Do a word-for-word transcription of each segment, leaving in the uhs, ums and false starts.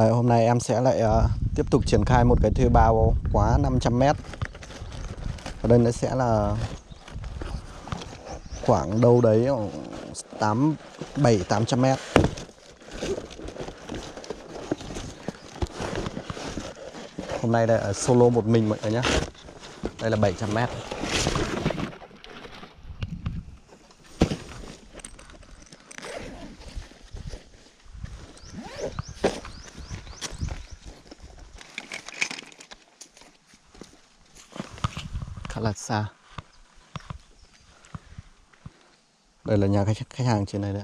Đấy, hôm nay em sẽ lại uh, tiếp tục triển khai một cái thuê bao quá năm trăm mét. Ở đây nó sẽ là khoảng đâu đấy tám bảy tám trăm mét. Hôm nay đây ở solo một mình mọi người nhé. Đây là bảy trăm mét. Khá là xa. Đây là nhà khách khách hàng trên này đấy.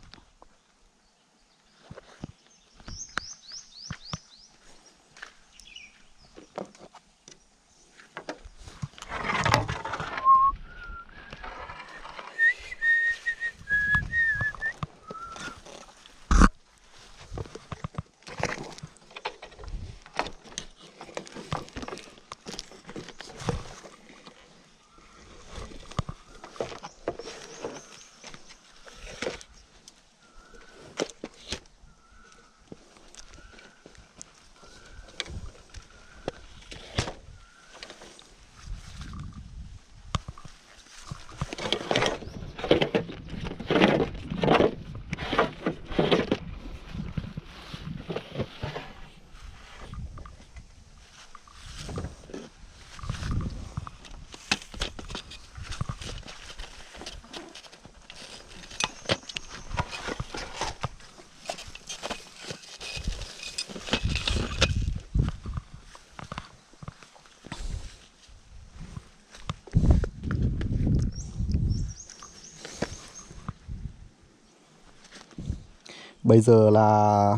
Bây giờ là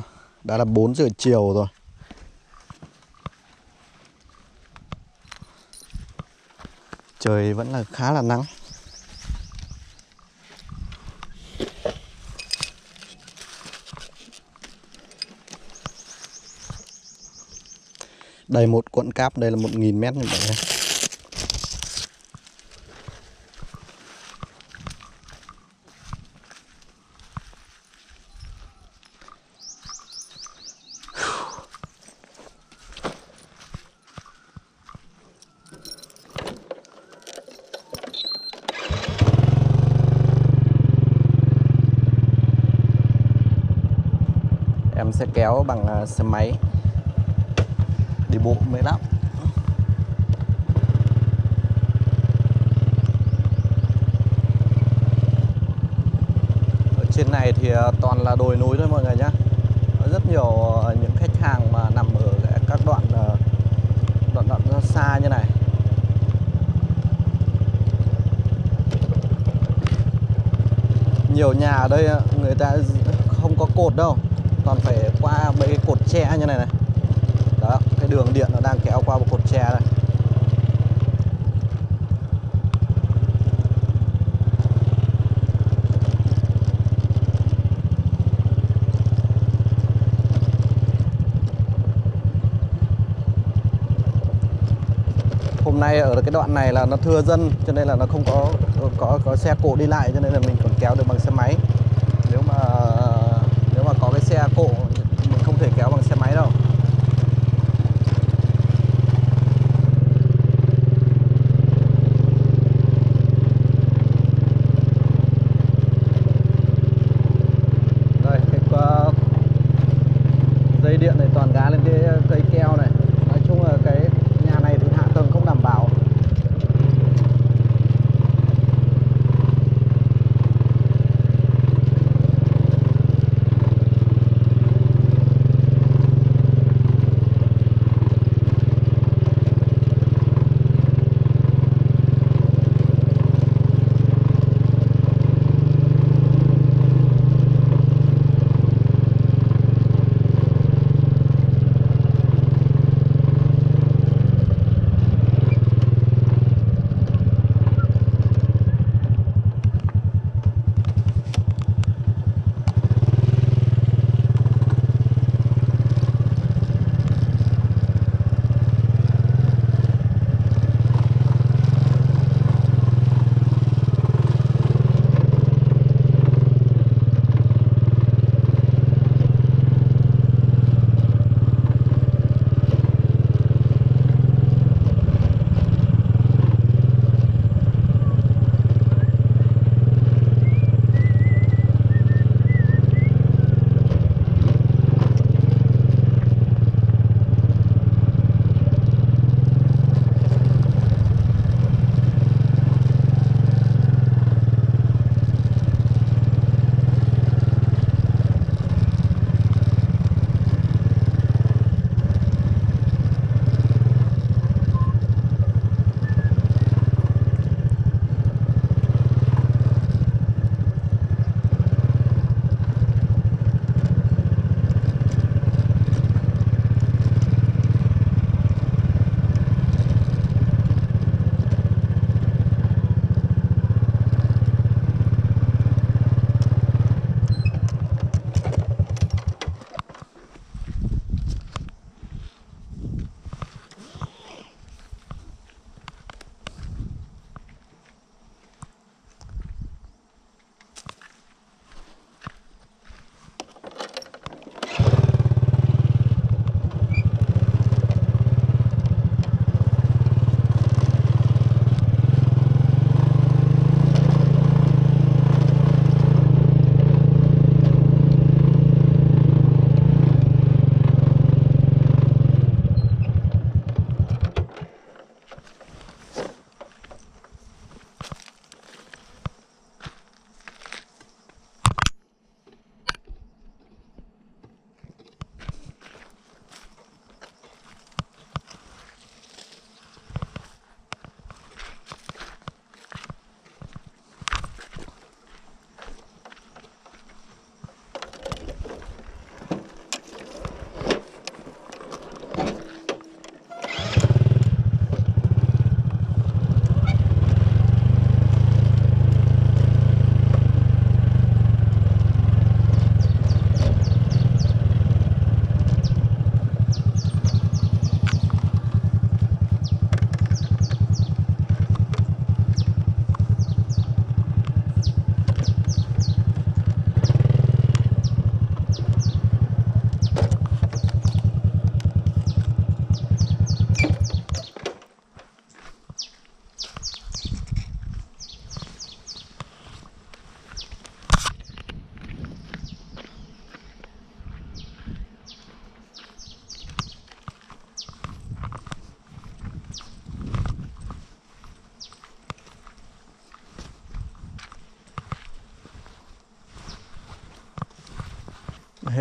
đã là bốn giờ chiều rồi. Trời vẫn là khá là nắng. Đây một cuộn cáp, đây là một nghìn mét như vậy. Em sẽ kéo bằng xe máy, đi bộ mới lắm. Ở trên này thì toàn là đồi núi thôi mọi người nhé. Có rất nhiều những khách hàng mà nằm ở các đoạn đoạn đoạn xa như này. Nhiều nhà ở đây người ta không có cột đâu, còn phải qua mấy cái cột tre như này này. Đó, cái đường điện nó đang kéo qua một cột tre này. Hôm nay ở cái đoạn này là nó thưa dân, cho nên là nó không có có có xe cộ đi lại, cho nên là mình còn kéo được bằng xe máy. Nếu mà mà có cái xe cộ mình không thể kéo bằng xe máy đâu. Đây cái uh, dây điện này toàn gá lên cái cây keo này. Nói chung là cái nhà này thì hạ tầng không đảm bảo.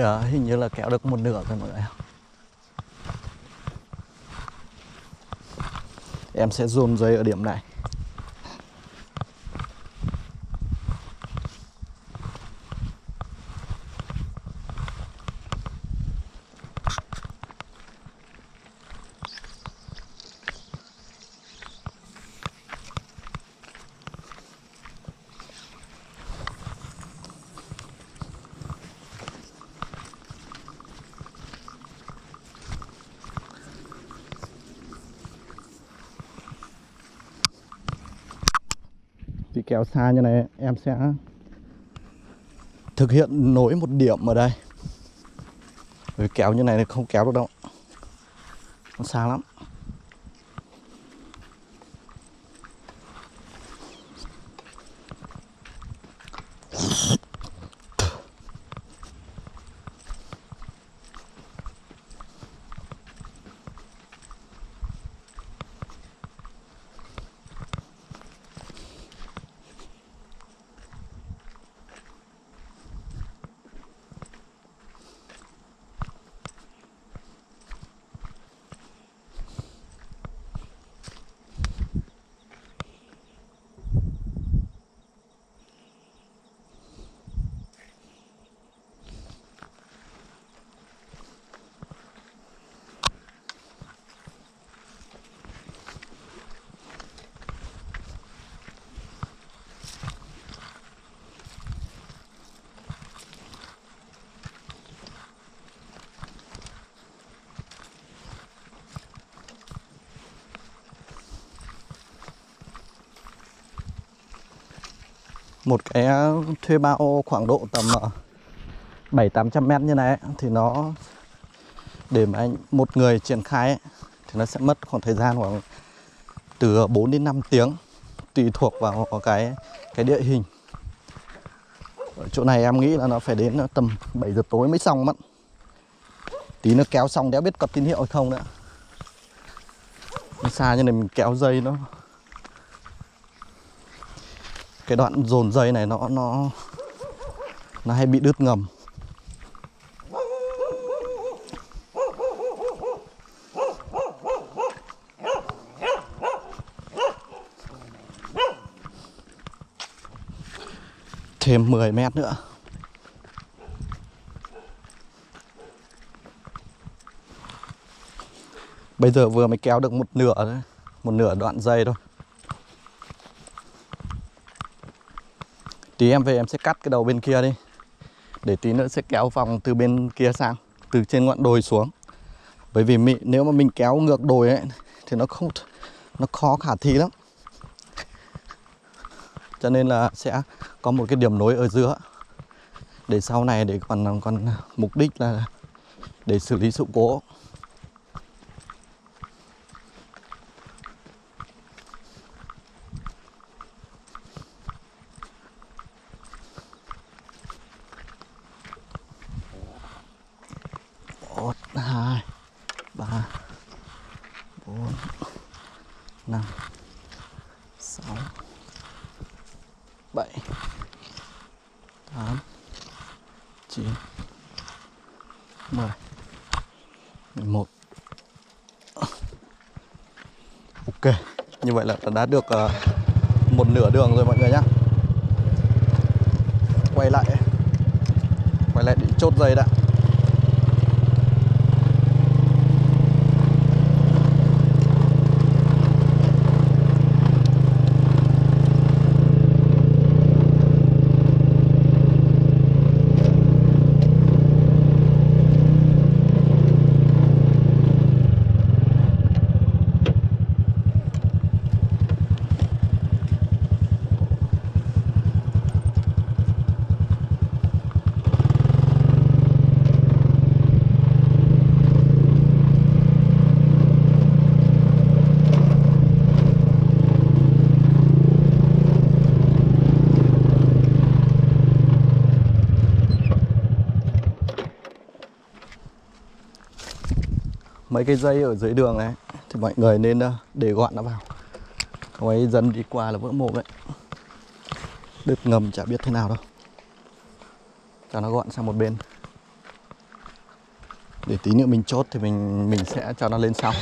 à, hình như là kéo được một nửa rồi mọi người. Em sẽ zoom dây ở điểm này. Kéo xa như này em sẽ thực hiện nối một điểm ở đây. Vì kéo như này thì không kéo được đâu, nó xa lắm. Một cái thuê bao khoảng độ tầm bảy tám trăm mét như này ấy, thì nó để mà anh một người triển khai ấy, thì nó sẽ mất khoảng thời gian khoảng từ bốn đến năm tiếng, tùy thuộc vào cái cái địa hình. Ở chỗ này em nghĩ là nó phải đến tầm bảy giờ tối mới xong mất. Tí nó kéo xong đéo biết cặp tín hiệu hay không nữa. Nó xa như này mình kéo dây nó, cái đoạn dồn dây này nó nó nó hay bị đứt ngầm. Thêm mười mét nữa. Bây giờ vừa mới kéo được một nửa thôi, một nửa đoạn dây thôi. Tí em về em sẽ cắt cái đầu bên kia đi, để tí nữa sẽ kéo vòng từ bên kia sang, từ trên ngọn đồi xuống. Bởi vì mình, nếu mà mình kéo ngược đồi ấy thì nó không, nó khó khả thi lắm. Cho nên là sẽ có một cái điểm nối ở giữa, để sau này để còn, còn mục đích là để xử lý sự cố. Một. Ok, như vậy là đã được uh, một nửa đường rồi mọi người nhé. Quay lại Quay lại để chốt dây đã. Mấy cái dây ở dưới đường này thì mọi người nên để gọn nó vào, không ấy dân đi qua là vỡ mồm đấy. Đứt ngầm chả biết thế nào đâu. Cho nó gọn sang một bên. Để tí nữa mình chốt thì mình mình sẽ cho nó lên sau.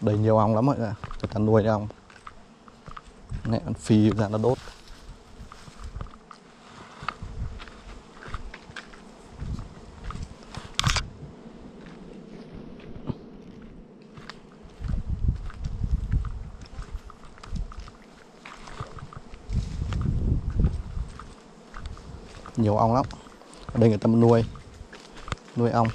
Đầy nhiều ong lắm mọi người, người ta nuôi ong. Mẹ ăn phi ra nó đốt. Nhiều ong lắm. Ở đây người ta nuôi nuôi ong.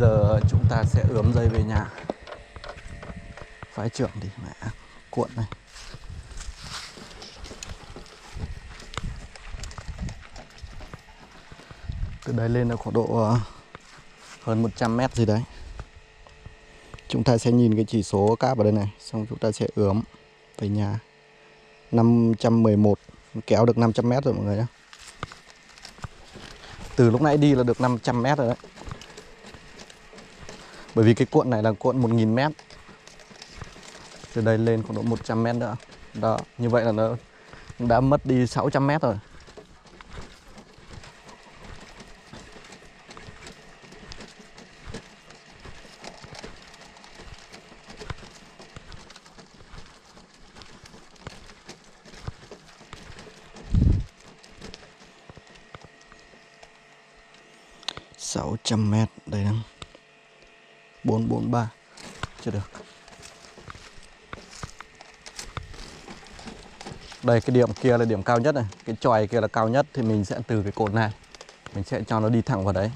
Giờ chúng ta sẽ ướm dây về nhà. Phái trưởng thì mẹ cuộn này. Từ đây lên là khoảng độ hơn một trăm mét gì đấy. Chúng ta sẽ nhìn cái chỉ số cáp ở đây này, xong chúng ta sẽ ướm về nhà. Năm trăm mười một, kéo được năm trăm mét rồi mọi người nhé. Từ lúc nãy đi là được năm trăm mét rồi đấy. Bởi vì cái cuộn này là cuộn một nghìn mét. Từ đây lên khoảng độ một trăm mét nữa. Đó, như vậy là nó đã mất đi sáu trăm mét rồi. sáu trăm mét, đây đang bốn bốn ba, chưa được. Đây cái điểm kia là điểm cao nhất này, cái chòi kia là cao nhất thì mình sẽ từ cái cột này mình sẽ cho nó đi thẳng vào đấy.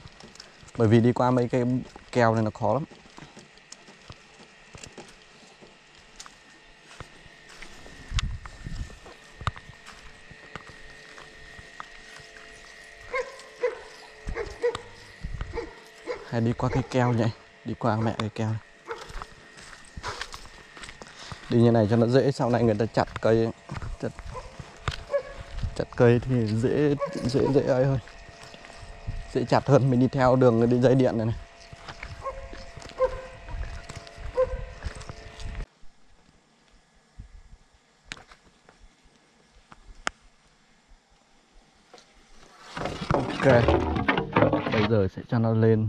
Bởi vì đi qua mấy cái keo này nó khó lắm. Hay đi qua cái keo nhỉ? Đi qua mẹ cái keo này. Đi như này cho nó dễ, sau này người ta chặt cây chặt, chặt cây thì dễ dễ dễ ấy hơn, dễ chặt hơn. Mình đi theo đường đi dây điện này này. Ok, bây giờ sẽ cho nó lên.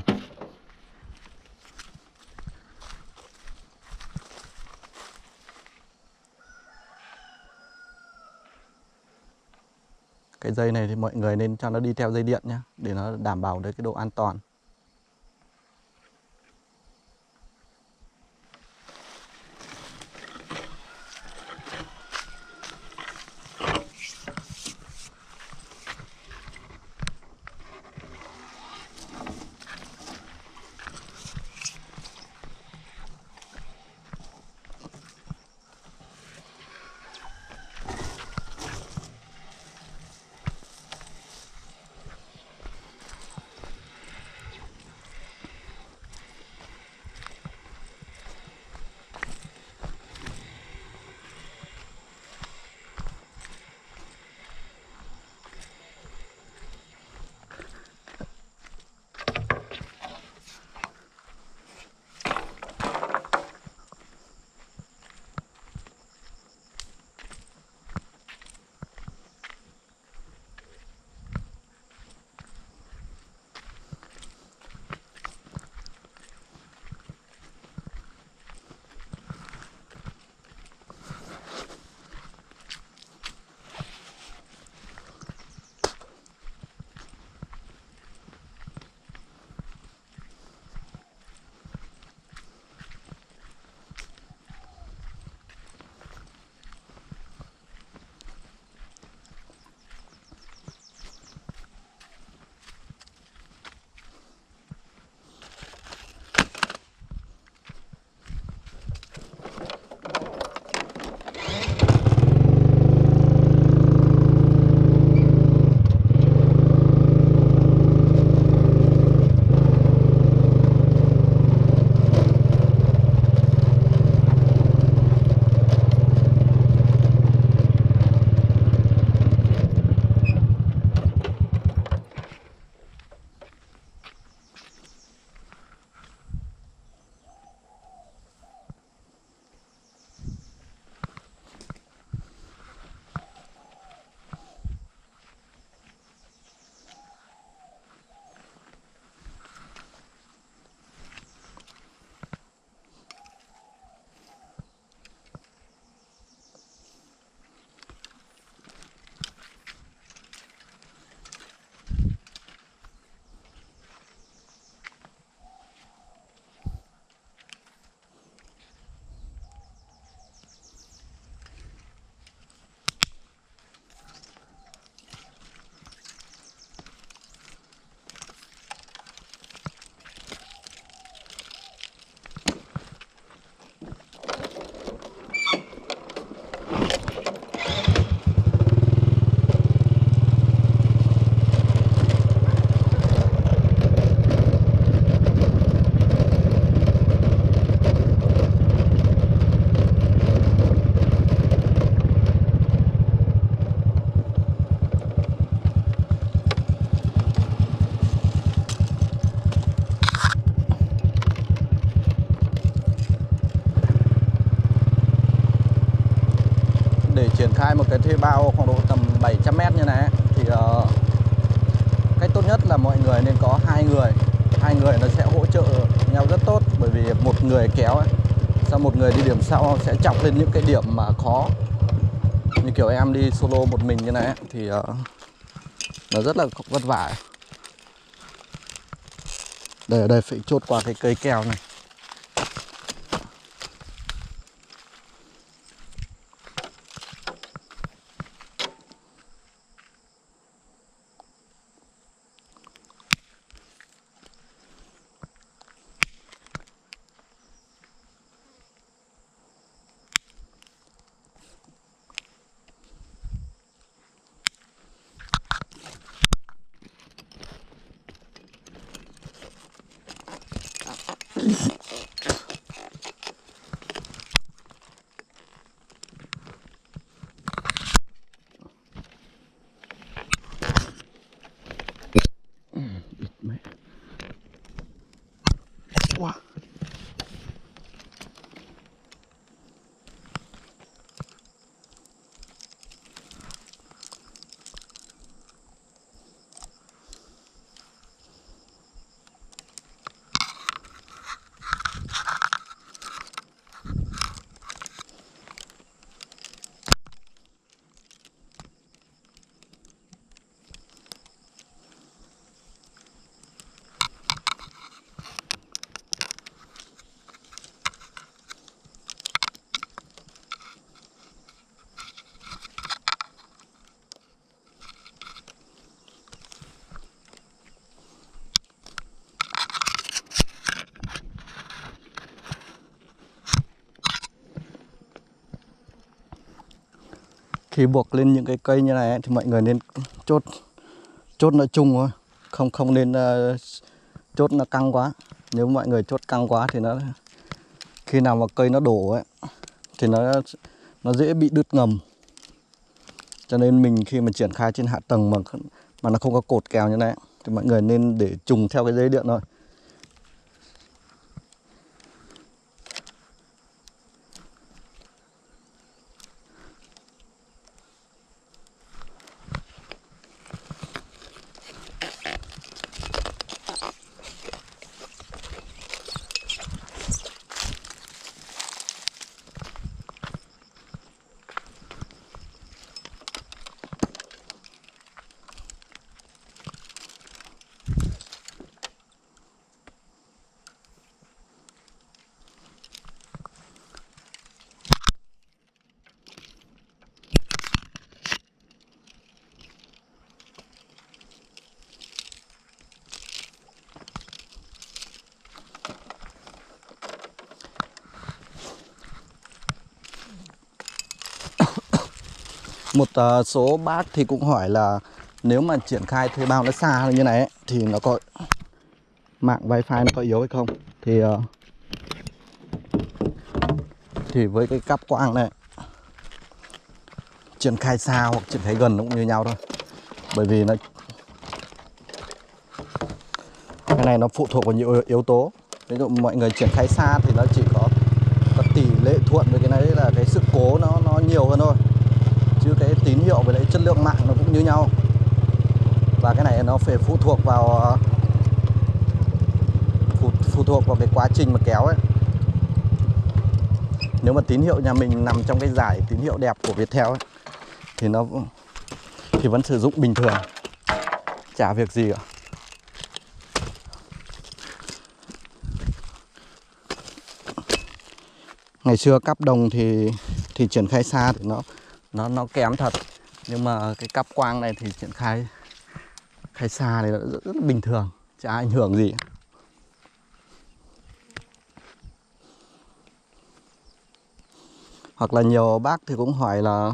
Cái dây này thì mọi người nên cho nó đi theo dây điện nhé, để nó đảm bảo được cái độ an toàn. Khai một cái thuê bao khoảng độ tầm bảy trăm mét như này thì uh, cách tốt nhất là mọi người nên có hai người hai người nó sẽ hỗ trợ nhau rất tốt, bởi vì một người kéo ấy, sau một người đi điểm sau sẽ chọc lên những cái điểm mà khó, như kiểu em đi solo một mình như này ấy, thì uh, nó rất là vất vả. Đây, ở đây phải chốt qua cái cây keo này. khi buộc lên những cái cây như này ấy, thì mọi người nên chốt chốt nó chung thôi, không không nên uh, chốt nó căng quá. Nếu mọi người chốt căng quá thì nó khi nào mà cây nó đổ ấy thì nó nó dễ bị đứt ngầm. Cho nên mình khi mà triển khai trên hạ tầng mà mà nó không có cột kèo như này thì mọi người nên để trùng theo cái dây điện thôi. Một số bác thì cũng hỏi là nếu mà triển khai thuê bao nó xa như này ấy, thì nó có mạng wifi nó có yếu hay không? Thì thì với cái cáp quang này, triển khai xa hoặc triển khai gần nó cũng như nhau thôi. Bởi vì nó cái này nó phụ thuộc vào nhiều yếu tố. Ví dụ mọi người triển khai xa thì nó chỉ có, có tỷ lệ thuận với cái này là cái sự cố nó nó nhiều hơn thôi. Chứ cái tín hiệu với lại chất lượng mạng nó cũng như nhau. Và cái này nó phải phụ thuộc vào phụ, phụ thuộc vào cái quá trình mà kéo ấy. Nếu mà tín hiệu nhà mình nằm trong cái giải tín hiệu đẹp của Viettel ấy, thì nó thì vẫn sử dụng bình thường, chả việc gì cả. Ngày xưa cáp đồng thì thì triển khai xa thì nó nó nó kém thật, nhưng mà cái cáp quang này thì triển khai khai xa này nó rất, rất là bình thường, chả ảnh hưởng gì. Hoặc là nhiều bác thì cũng hỏi là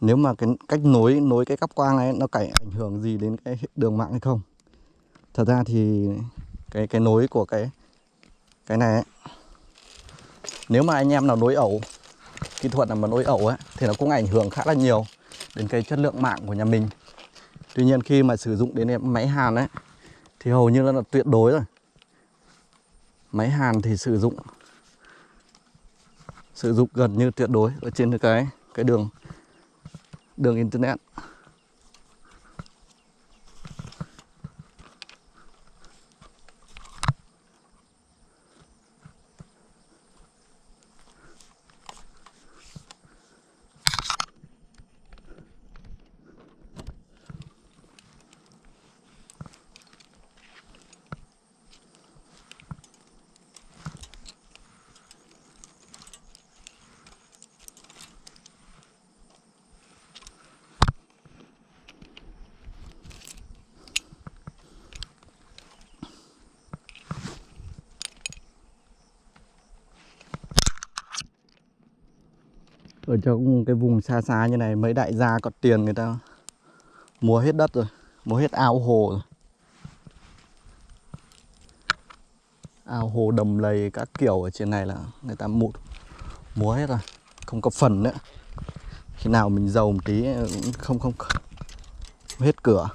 nếu mà cái cách nối nối cái cáp quang này nó có ảnh hưởng gì đến cái đường mạng hay không? Thật ra thì cái cái nối của cái cái này ấy, nếu mà anh em nào nối ẩu, kỹ thuật là mà nối ẩu ấy, thì nó cũng ảnh hưởng khá là nhiều đến cái chất lượng mạng của nhà mình. Tuy nhiên khi mà sử dụng đến máy hàn ấy thì hầu như là, là tuyệt đối rồi. Máy hàn thì sử dụng sử dụng gần như tuyệt đối ở trên cái cái đường đường internet. Ở trong cái vùng xa xa như này, mấy đại gia có tiền người ta mua hết đất rồi, mua hết ao hồ rồi. Ao hồ đầm lầy các kiểu ở trên này là người ta mụt mua hết rồi, không có phần nữa. Khi nào mình giàu một tí cũng không không hết cửa.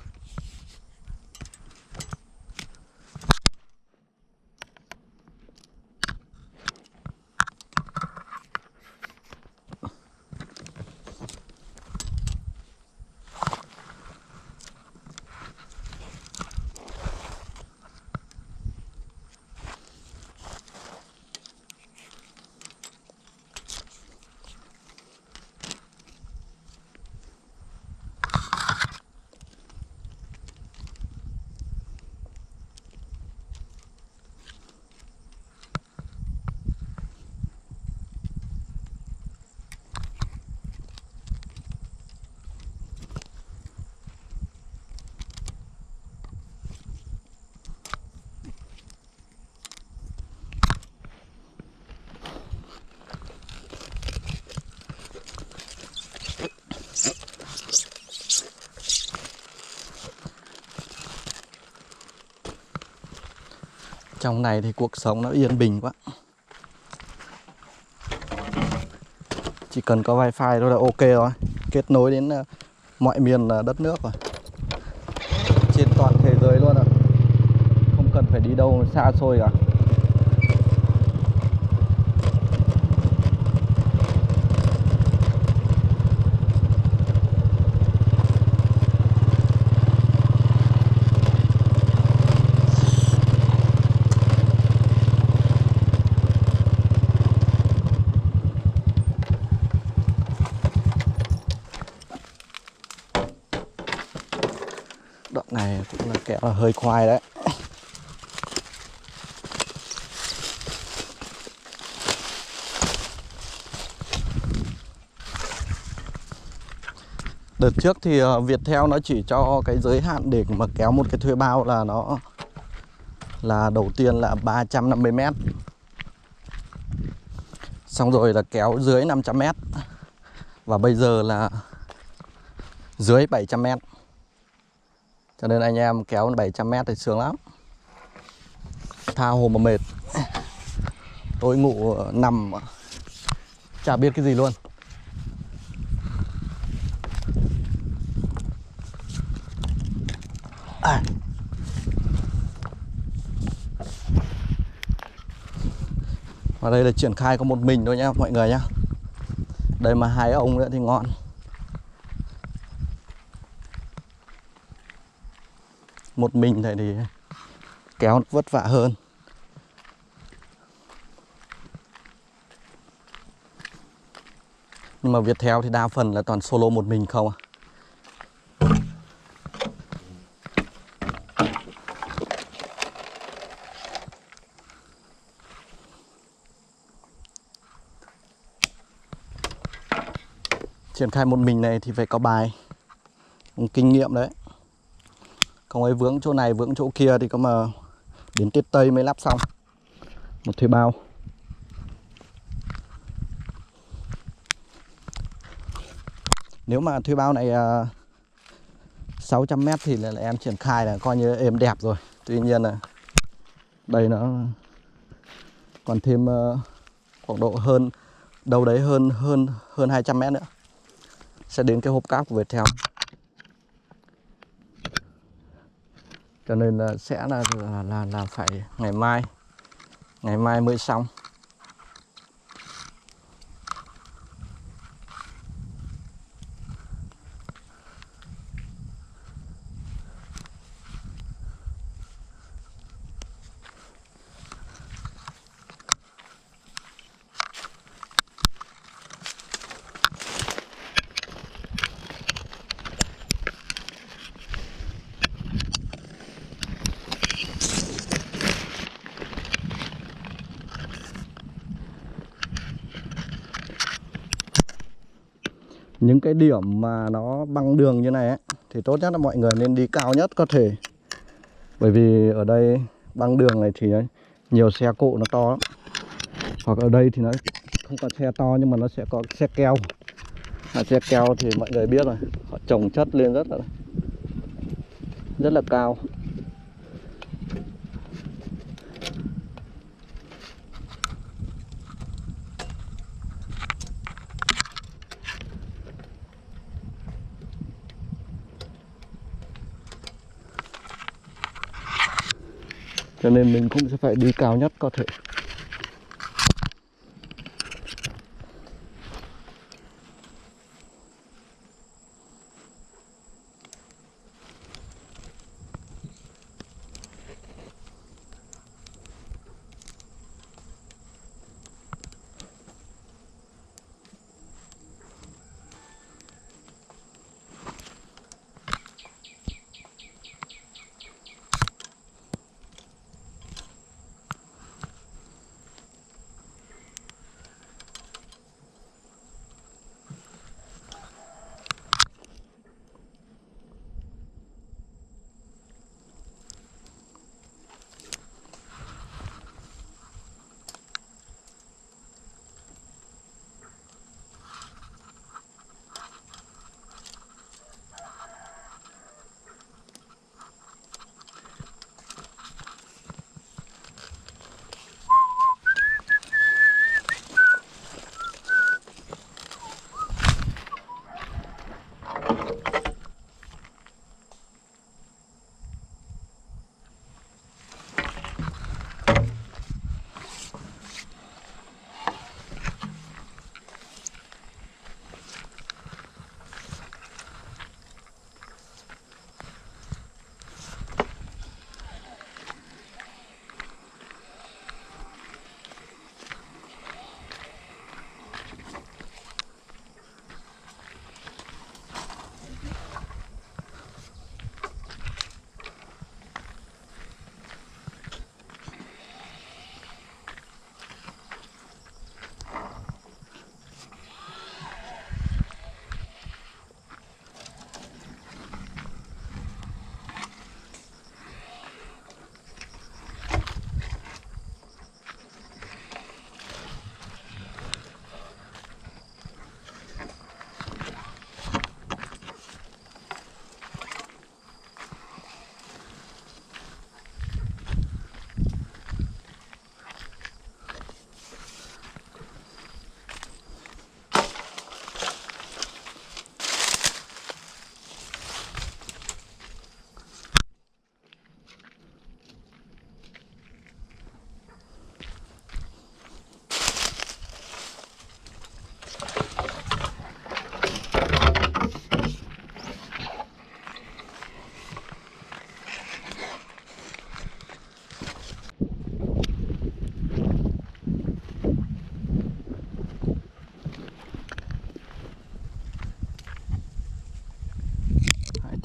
Trong này thì cuộc sống nó yên bình quá. Chỉ cần có wifi thôi là ok rồi. Kết nối đến mọi miền đất nước rồi. Trên toàn thế giới luôn ạ. Không cần phải đi đâu xa xôi cả. Đoạn này cũng là kẹo là hơi khoai đấy. Đợt trước thì Viettel nó chỉ cho cái giới hạn để mà kéo một cái thuê bao là nó là đầu tiên là ba trăm năm mươi mét, xong rồi là kéo dưới năm trăm mét, và bây giờ là dưới bảy trăm mét. Cho nên anh em kéo bảy trăm mét thì sướng lắm. Tha hồ mà mệt. Tôi ngủ nằm chả biết cái gì luôn. À. Và đây là triển khai có một mình thôi nhá mọi người nhá. Đây mà hai ông nữa thì ngon. Một mình này thì kéo vất vả hơn. Nhưng mà Viettel thì đa phần là toàn solo một mình không à. Triển khai một mình này thì phải có bài, kinh nghiệm đấy. Không ấy vướng chỗ này vướng chỗ kia thì có mà đến tiết Tây mới lắp xong một thuê bao. Nếu mà thuê bao này uh, sáu trăm mét thì là, là em triển khai là coi như êm đẹp rồi. Tuy nhiên là đây nó còn thêm uh, khoảng độ hơn đâu đấy hơn hơn hơn hai trăm mét nữa sẽ đến cái hộp cáp của Viettel. Cho nên là sẽ là, là, là, là phải ngày mai, ngày mai mới xong. Những cái điểm mà nó băng đường như này ấy, thì tốt nhất là mọi người nên đi cao nhất có thể. Bởi vì ở đây băng đường này thì nhiều xe cộ nó to lắm. Hoặc ở đây thì nó không có xe to nhưng mà nó sẽ có xe keo. Mà xe keo thì mọi người biết rồi, họ chồng chất lên rất là rất là cao. Cho nên mình cũng sẽ phải đi cao nhất có thể.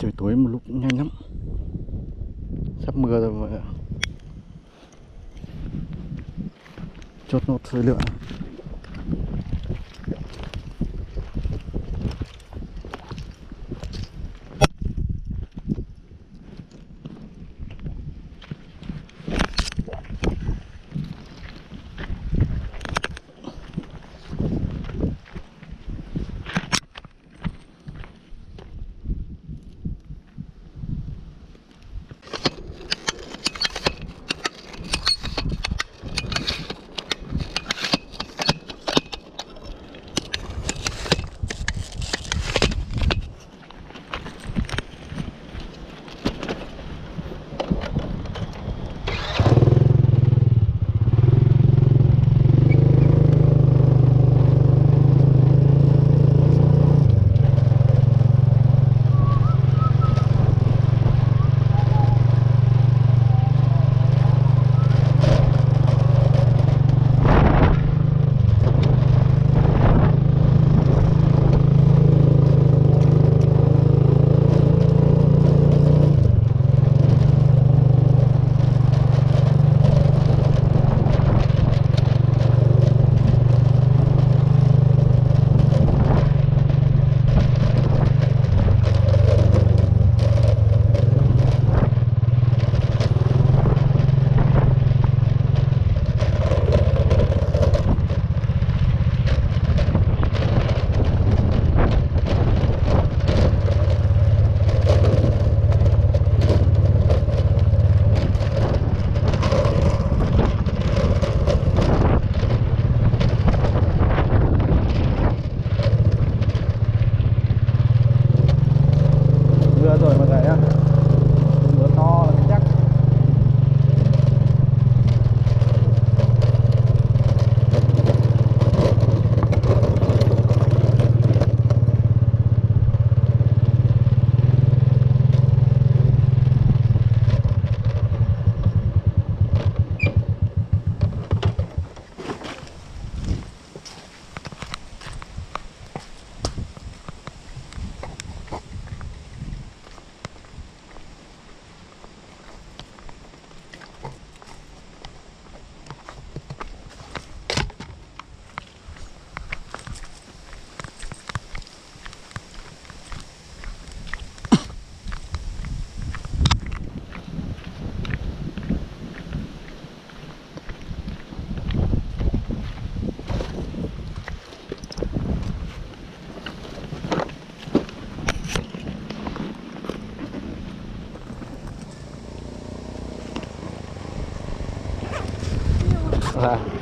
Trời tối một lúc nhanh lắm, sắp mưa rồi mọi người ạ. Chốt nốt thời lượng. Hãy subscribe